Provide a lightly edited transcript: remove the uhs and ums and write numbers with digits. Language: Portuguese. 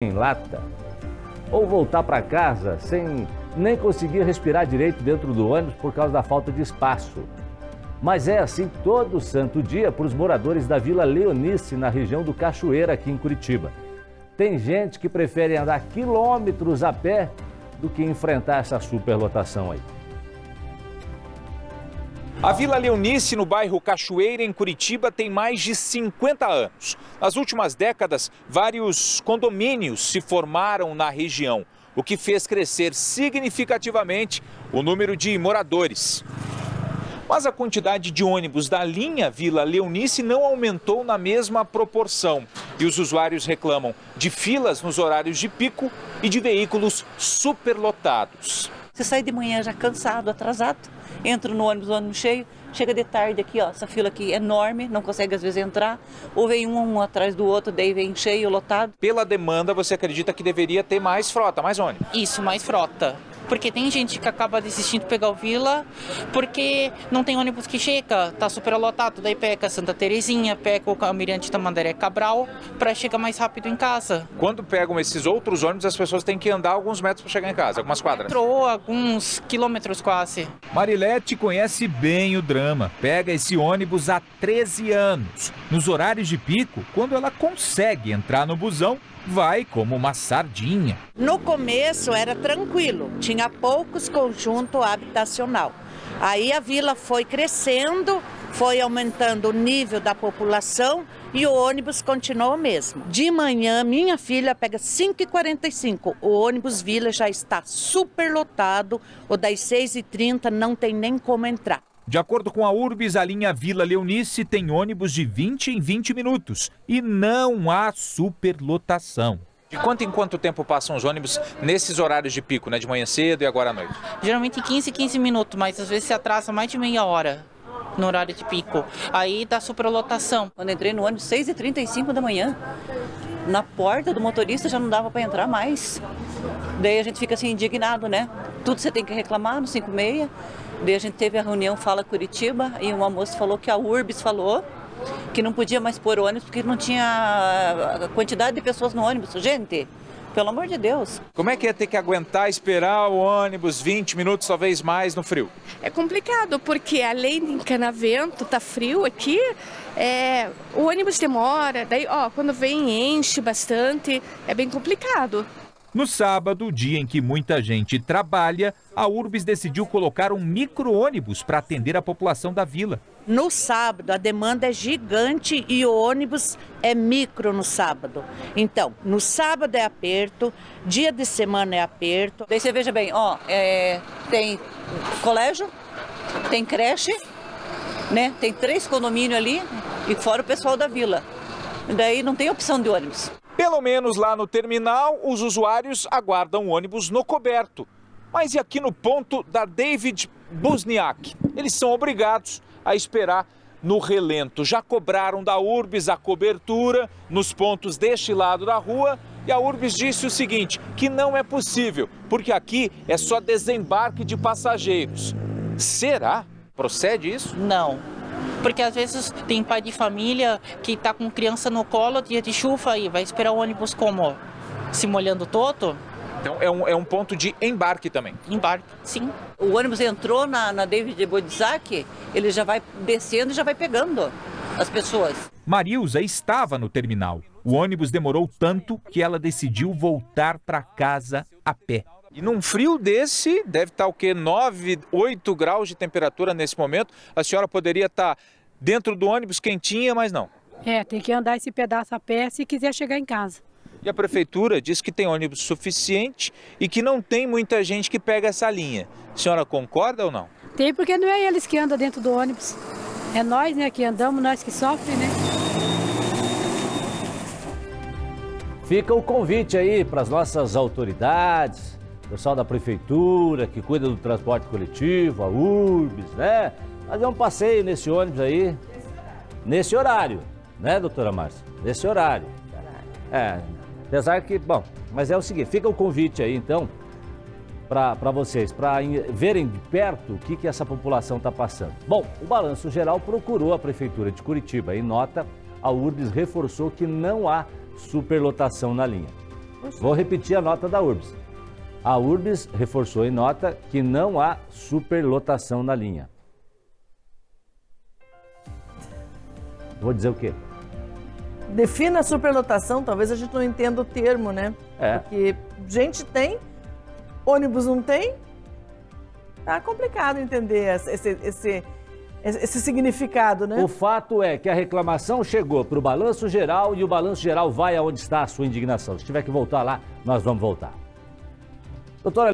em lata, ou voltar para casa sem nem conseguir respirar direito dentro do ônibus por causa da falta de espaço. Mas é assim todo santo dia para os moradores da Vila Leonice, na região do Cachoeira, aqui em Curitiba. Tem gente que prefere andar quilômetros a pé do que enfrentar essa superlotação aí. A Vila Leonice, no bairro Cachoeira, em Curitiba, tem mais de 50 anos. Nas últimas décadas, vários condomínios se formaram na região, o que fez crescer significativamente o número de moradores. Mas a quantidade de ônibus da linha Vila Leonice não aumentou na mesma proporção. E os usuários reclamam de filas nos horários de pico e de veículos superlotados. Você sai de manhã já cansado, atrasado, entra no ônibus, cheio, chega de tarde aqui, ó, essa fila aqui enorme, não consegue às vezes entrar, ou vem um atrás do outro, daí vem cheio, lotado. Pela demanda, você acredita que deveria ter mais frota, mais ônibus? Isso, mais frota. Porque tem gente que acaba desistindo de pegar o Vila, porque não tem ônibus que chega, tá superlotado, daí pega Santa Terezinha, pega o Calmirante Tamandaré Cabral, para chegar mais rápido em casa. Quando pegam esses outros ônibus, as pessoas têm que andar alguns metros para chegar em casa, algumas quadras. Entrou alguns quilômetros quase. Marilete conhece bem o drama, pega esse ônibus há 13 anos. Nos horários de pico, quando ela consegue entrar no busão, vai como uma sardinha. No começo era tranquilo, tinha poucos conjuntos habitacional. Aí a vila foi crescendo, foi aumentando o nível da população e o ônibus continuou o mesmo. De manhã, minha filha pega 5h45, o ônibus Vila já está superlotado, o das 6h30 não tem nem como entrar. De acordo com a URBS, a linha Vila Leonice tem ônibus de 20 em 20 minutos e não há superlotação. De quanto em quanto tempo passam os ônibus nesses horários de pico, né? De manhã cedo e agora à noite? Geralmente 15 minutos, mas às vezes se atrasa mais de meia hora no horário de pico. Aí dá superlotação. Quando entrei no ônibus, 6h35 da manhã, na porta do motorista já não dava para entrar mais. Daí a gente fica assim indignado, né? Tudo você tem que reclamar no 5h30. Daí a gente teve a reunião Fala Curitiba e uma moça falou que a URBS falou que não podia mais pôr ônibus porque não tinha a quantidade de pessoas no ônibus. Gente, pelo amor de Deus. Como é que ia ter que aguentar esperar o ônibus 20 minutos, talvez mais, no frio? É complicado, porque além de encanamento, tá frio aqui, o ônibus demora, daí ó, quando vem enche bastante, é bem complicado. No sábado, dia em que muita gente trabalha, a URBS decidiu colocar um micro-ônibus para atender a população da vila. No sábado, a demanda é gigante e o ônibus é micro no sábado. Então, no sábado é aperto, dia de semana é aperto. Daí você veja bem, ó, tem colégio, tem creche, né? Tem 3 condomínios ali e fora o pessoal da vila. Daí não tem opção de ônibus. Pelo menos lá no terminal, os usuários aguardam o ônibus no coberto. Mas e aqui no ponto da David Busniak? Eles são obrigados a esperar no relento. Já cobraram da URBS a cobertura nos pontos deste lado da rua e a URBS disse o seguinte, que não é possível, porque aqui é só desembarque de passageiros. Será? Procede isso? Não. Porque às vezes tem pai de família que está com criança no colo, dia de chuva aí, vai esperar o ônibus como? Se molhando todo? Então é um ponto de embarque também? Embarque, sim. O ônibus entrou na David de Bodzak, ele já vai descendo e já vai pegando as pessoas. Marilza estava no terminal. O ônibus demorou tanto que ela decidiu voltar para casa a pé. E num frio desse, deve estar o quê? 9, 8 graus de temperatura nesse momento. A senhora poderia estar dentro do ônibus quentinha, mas não. É, tem que andar esse pedaço a pé se quiser chegar em casa. E a prefeitura diz que tem ônibus suficiente e que não tem muita gente que pega essa linha. A senhora concorda ou não? Tem, porque não é eles que andam dentro do ônibus. É nós, né, que andamos, nós que sofremos, né? Fica o convite aí para as nossas autoridades, pessoal da prefeitura, que cuida do transporte coletivo, a URBS, né? Fazer um passeio nesse ônibus aí. Nesse horário, né, doutora Márcia? Nesse horário. É, apesar que, bom, mas é o seguinte, fica o convite aí, então, para vocês, para verem de perto o que essa população está passando. Bom, o Balanço Geral procurou a Prefeitura de Curitiba. Em nota, a URBS reforçou que não há superlotação na linha. Vou repetir a nota da URBS. A URBS reforçou em nota que não há superlotação na linha. Vou dizer o quê? Defina superlotação, talvez a gente não entenda o termo, né? É. Porque gente tem, ônibus não tem, tá complicado entender esse significado, né? O fato é que a reclamação chegou para o Balanço Geral e o Balanço Geral vai aonde está a sua indignação. Se tiver que voltar lá, nós vamos voltar. Doutora